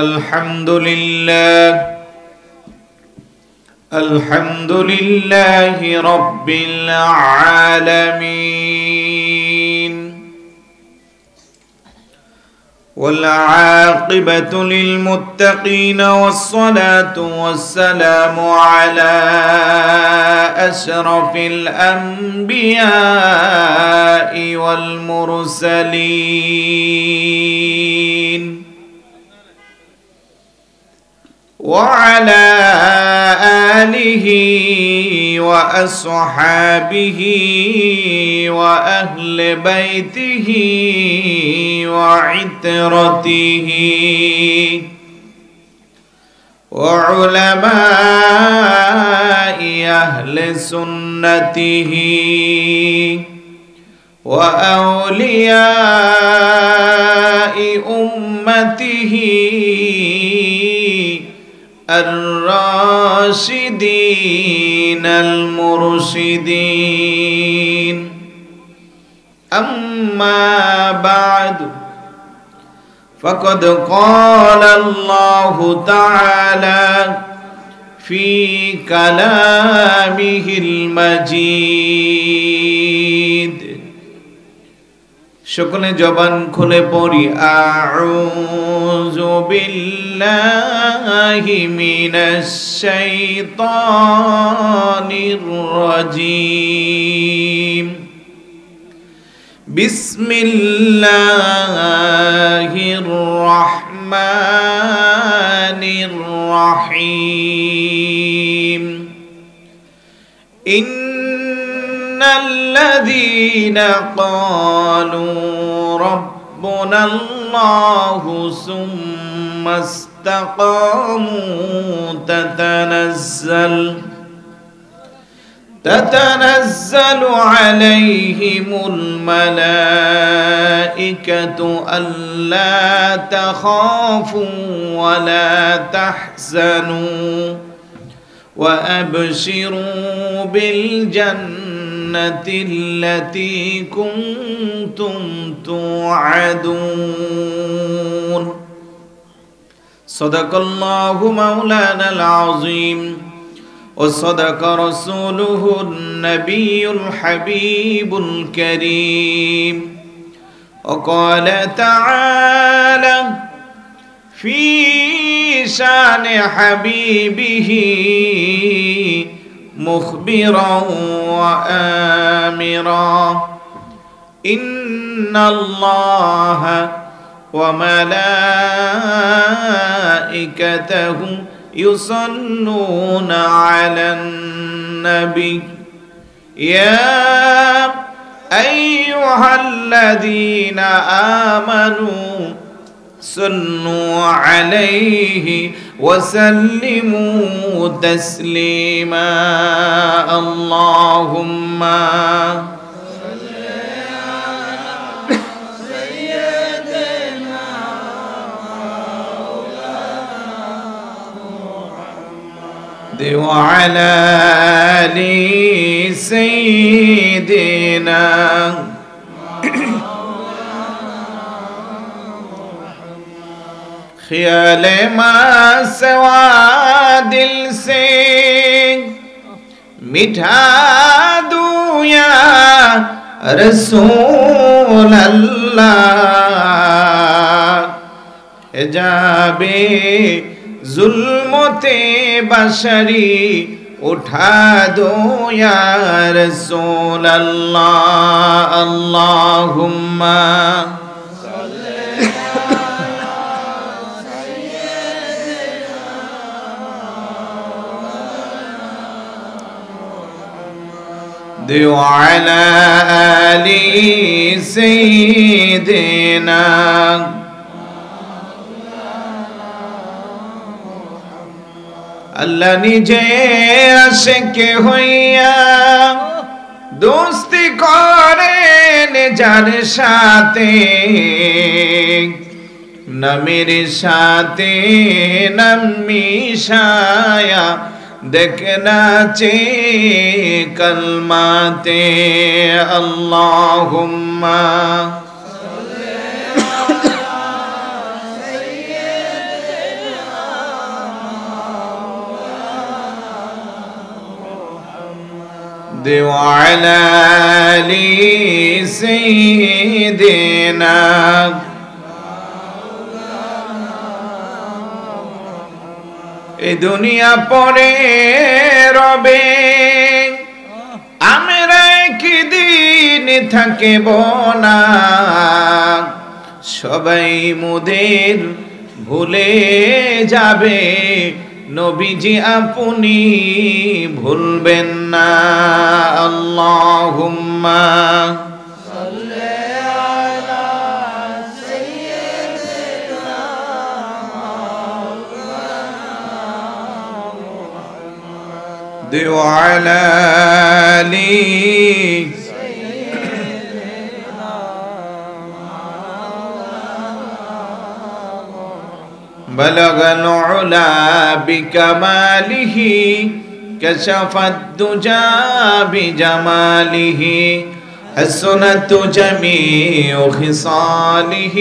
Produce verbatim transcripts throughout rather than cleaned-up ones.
الحمد لله الحمد لله رب العالمين والعاقبة للمتقين والصلاة والسلام على أشرف الأنبياء والمرسلين وعلى آله وأصحابه وأهل بيته وعترته وعلماء أهل سنته وأولياء أمته الراشدين المرشدين. أما بعد، فقد قال الله تعالى في كلامه المجيد: شكرا جبان كل بوري. أعوذ بالله من الشيطان الرجيم. بسم الله الرحمن الرحيم. إن الذين قالوا ربنا الله ثم استقاموا تتنزل تتنزل عليهم الملائكة ألا تخافوا ولا تحزنوا وأبشروا بالجنة التي كنتم توعدون. صدق الله مولانا العظيم وصدق رسوله النبي الحبيب الكريم. وقال تعالى في شأن حبيبه مخبرا وآمرا: إن الله وملائكته يصلون على النبي يا أيها الذين آمنوا صلوا عليه وسلموا تسليما. اللهم وعلى آل سيدنا خیال ما سوا دل سے مٹھا دوں یا رسول اللہ. حجاب ظلمت بشری اٹھا دوں یا رسول اللہ. اللہم وعلى آل سيدنا اللہ. نجے عشق ہویا دوستی کرے نجار شاتے نہ میرے شاتے نہ میشایا دیکھنا چاہیے کلمات اللہم صلی اللہ سیدنا العبد وعلى آل سيدنا এ দুনিয়া পরে রবে আমরা কি দিন থাকিব না সবাই মোদের ভুলে যাবে নবীজি আপনি ভুলবেন না আল্লাহুম্মা وعلى آل سيدنا محمد بلغ العلا بكماله كشف الدجى بجماله حسنت جميع خصاله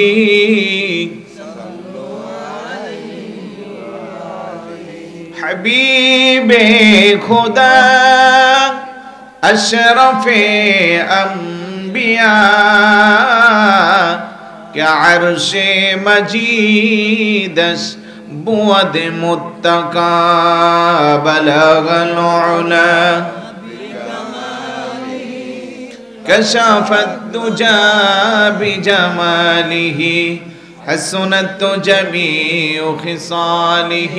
حبیب خدا اشرف انبیاء کہ عرش مجیدش بود متقا بلغ العلا کشف الدجا بجماله حسنت جمیع خصاله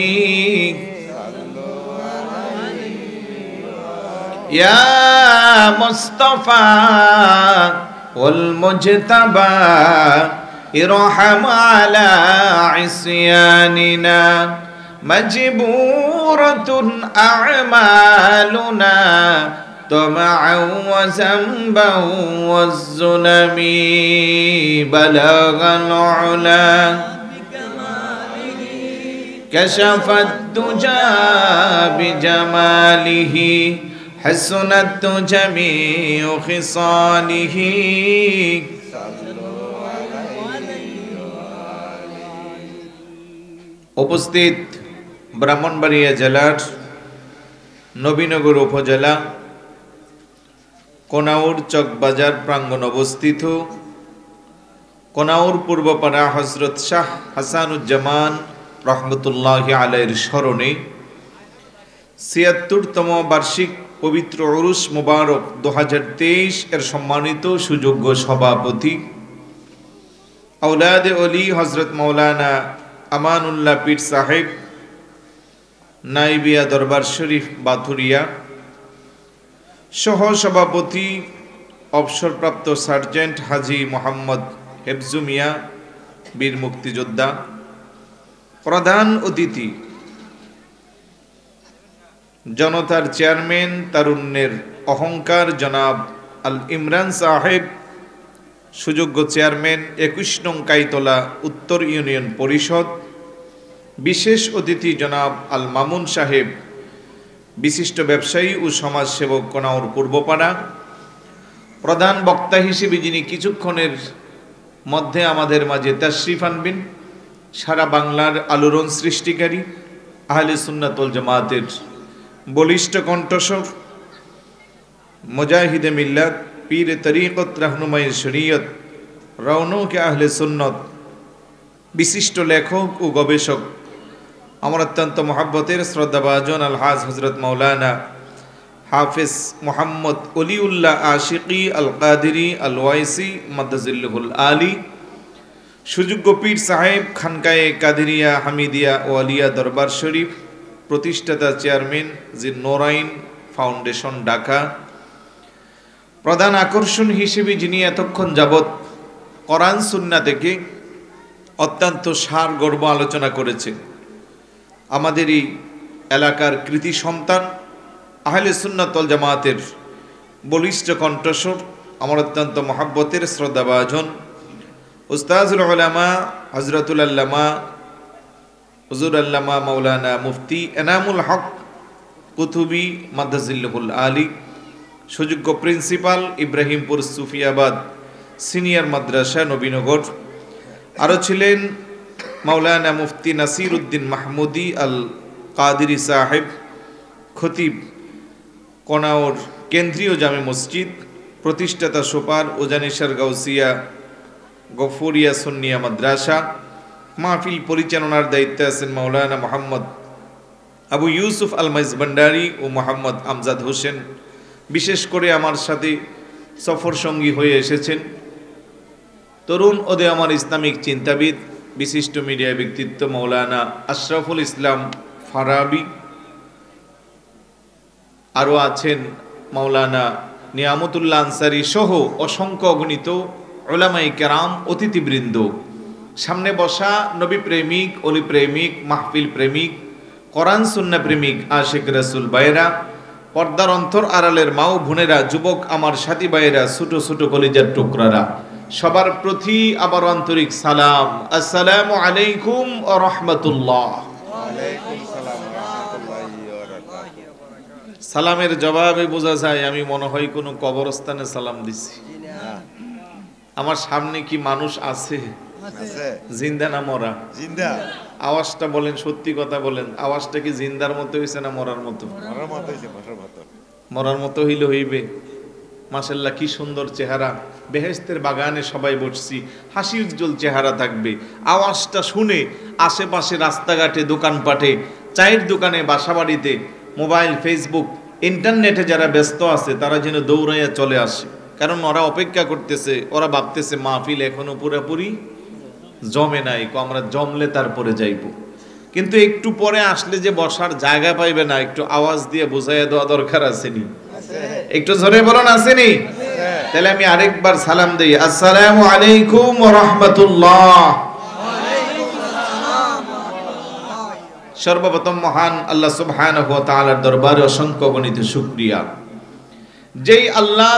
يا مصطفى والمجتبى ارحم على عصياننا مجبورة أعمالنا طمعا وذنبا والظلم بلغ العلا كشف الدجى بجماله حسنت جميع خصاله উপস্থিত ব্রাহ্মণবাড়িয়া জেলার নবীনগর উপজেলা কোনাউর চকবাজার প্রাঙ্গণ অবস্থিত কোনাউর পূর্বপাড়া হযরত শাহ হাসানুজ্জামান রহমতুল্লাহি আলাইহির স্মরণে ছিয়াত্তরতম বার্ষিক পবিত্র উরুস মোবারক দুই হাজার তেইশ এর সম্মানিত সুযোগ্য সভাপতি আওলাদে ওলি হযরত মাওলানা আমানুল্লাহ পীর সাহেব নাইবিয়া দরবার শরীফ বাথুরিয়া সহ সভাপতি অবসরপ্রাপ্ত সার্জেন্ট হাজী মোহাম্মদ হেফজুমিয়া বীর মুক্তিযোদ্ধা প্রধান অতিথি জনতার চেয়ারম্যান তারুণ্যের অহংকার জনাব আল ইমরান সাহেব সুযোগ্য চেয়ারম্যান একুশ নং কাইতলা উত্তর ইউনিয়ন পরিষদ বিশেষ অতিথি জনাব আল মামুন সাহেব বিশিষ্ট ব্যবসায়ী ও সমাজসেবক কোনাউর পূর্বপাড়া প্রধান বক্তা হিসেবে যিনি কিছুক্ষণের মধ্যে আমাদের মাঝে তাশরিফ আনবেন সারা বাংলার আলোড়ন সৃষ্টিকারী আহলে সুন্নাত ওয়াল জামাতের বলিষ্ঠ কণ্ঠস্বর মুজাহিদে মিল্লাত পীর তরিকত রহনুমায়ে শরীয়ত রওনকে আহলে সুন্নত বিশিষ্ট লেখক ও গবেষক আমার অত্যন্ত মহব্বতের শ্রদ্ধাভাজন আলহাজ হযরত মাওলানা হাফেজ মোহাম্মদ অলিউল্লাহ আশিকি আল কাদেরি আল ওয়াইসি মাদাজিল্লুল আলী সুযোগ্য পীর সাহেব খানকায়ে কাদেরিয়া হামিদিয়া ওয়ালিয়া দরবার শরীফ প্রতিষ্ঠাতা চেয়ারম্যান জি নোরাইন ফাউন্ডেশন ঢাকা প্রধান আকর্ষণ হিসেবে যিনি এতক্ষণ যাবত কোরআন সুন্নাহ থেকে অত্যন্ত সারগর্ভ আলোচনা করেছে আমাদের এই এলাকার কৃতি সন্তান আহলে সুন্নাত ওয়াল জামাতের বলিষ্ঠ কণ্ঠস্বর আমার অত্যন্ত মহব্বতের শ্রদ্ধাভাজন উস্তাজুল উলামা হযরতুল আল্লামা হুজুর আল্লামা মাওলানা মুফতি এনামুল হক কুতুবী মাদাজিল্লুল আলী সুযোগ্য প্রিন্সিপাল ইব্রাহিমপুর সুফিয়াবাদ সিনিয়র মাদ্রাসা নবীনগর আরও ছিলেন মাওলানা মুফতি নাসির উদ্দিন মাহমুদি আল কাদেরি সাহেব খতিব কোনাউর কেন্দ্রীয় জামে মসজিদ প্রতিষ্ঠাতা সোপার ওজানেশ্বর গাউসিয়া গফুরিয়া সুন্নিয়া মাদ্রাসা মাহফিল পরিচালনার দায়িত্বে আছেন মাওলানা মোহাম্মদ আবু ইউসুফ আল মাইজবান্ডারি ও মোহাম্মদ আমজাদ হোসেন। বিশেষ করে আমার সাথে সফর সঙ্গী হয়ে এসেছেন তরুণ ওদে আমার ইসলামিক চিন্তাবিদ বিশিষ্ট মিডিয়া ব্যক্তিত্ব মাওলানা আশরাফুল ইসলাম ফারাবি, আরও আছেন মাওলানা নিয়ামতুল্লাহ আনসারী সহ অসংখ্য অগণিত উলামায়ে কেরাম অতিথিবৃন্দ। সামনে বসা নবী প্রেমিক, অলি প্রেমিক, মাহফিল প্রেমিক, কোরআন সুন্নাহ প্রেমিক আশিক রাসূল ভাইরা, পর্দার অন্তর আড়ালের মা ও বোনেরা, যুবক আমার সাথী ভাইরা, ছোট ছোট কলিজার টুকরারা, সবার প্রতি আবার আন্তরিক সালাম। আসসালামু আলাইকুম ওয়া রাহমাতুল্লাহ। ওয়া আলাইকুম সালাম ওয়া রাহমাতুল্লাহি ওয়া বারাকাতুহু। সালামের জবাবে বোঝা যায় আমি মনে হয় কোনো কবরস্থানে সালাম দিছি। আমার সামনে কি মানুষ আছে? জিন্দা না মরা? জিন্দা। আওয়াজটা বলেন, সত্যি কথা বলেন, আওয়াজটা কি জিন্দার মতো হইছে না মরার মতো? মরার মতো হইছে। মরার মতো হইলে হইবে। মাশাআল্লাহ, কি সুন্দর চেহারা, বেহেশতের বাগানে সবাই বসছি, হাসি উজ্জ্বল চেহারা থাকবে। আওয়াজটা শুনে আশেপাশে রাস্তাঘাটে, দোকানপাটে, চায়ের দোকানে, বাসাবাড়িতে, মোবাইল, ফেসবুক, ইন্টারনেটে যারা ব্যস্ত আছে তারা যেন দৌড়াইয়া চলে আসে, কারণ ওরা অপেক্ষা করতেছে, ওরা ভাবতেছে মাহফিল এখনো পুরোপুরি জমে নাই, আমরা জমলে তারপরে যাইব। কিন্তু একটু পরে আসলে যে বসার জায়গা পাইবে না, একটু আওয়াজ দিয়ে বুঝাইয়া দেওয়া দরকার আসেনি? একটু জোরে বলুন, আসেনি? তাহলে আমি আরেকবার সালাম দেই। আসসালামু আলাইকুম ওয়া রাহমাতুল্লাহ। সর্বপ্রথম মহান আল্লাহ সুবহানাহু ওয়া তাআলার দরবারে অসংখ্য গণিত শুকরিয়া, যেই আল্লাহ